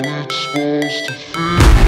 how it's supposed to feel.